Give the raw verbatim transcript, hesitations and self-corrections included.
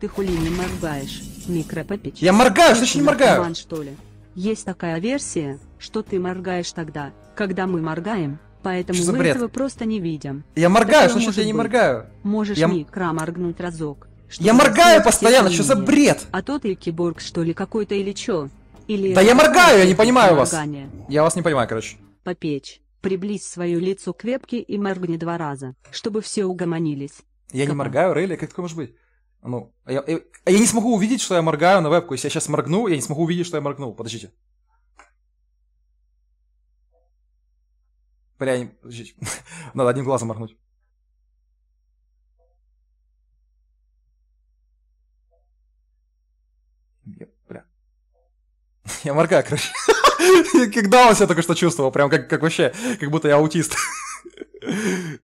Ты хули не моргаешь, микропапич? Я моргаю, что не моргаю? Ван, что ли? Есть такая версия, что ты моргаешь тогда, когда мы моргаем, поэтому мы бред? Этого просто не видим. Я моргаю, что я не моргаю? Можешь я... микро моргнуть разок. Я моргаю постоянно, что за бред? А то ты киборг, что ли, какой-то или чё? Или да я моргаю, я не понимаю вас. Я вас не понимаю, короче. Попечь, приблизь свое лицо к вебке и моргни два раза, чтобы все угомонились. Я Капа. Не моргаю, Рейли, как такое может быть? Ну, я, я, я не смогу увидеть, что я моргаю на вебку. Если я сейчас моргну, я не смогу увидеть, что я моргнул. Подождите. Бля, подождите. Надо одним глазом моргнуть. Я моргаю, короче. Когда он себя только что чувствовал, прям как, как вообще, как будто я аутист.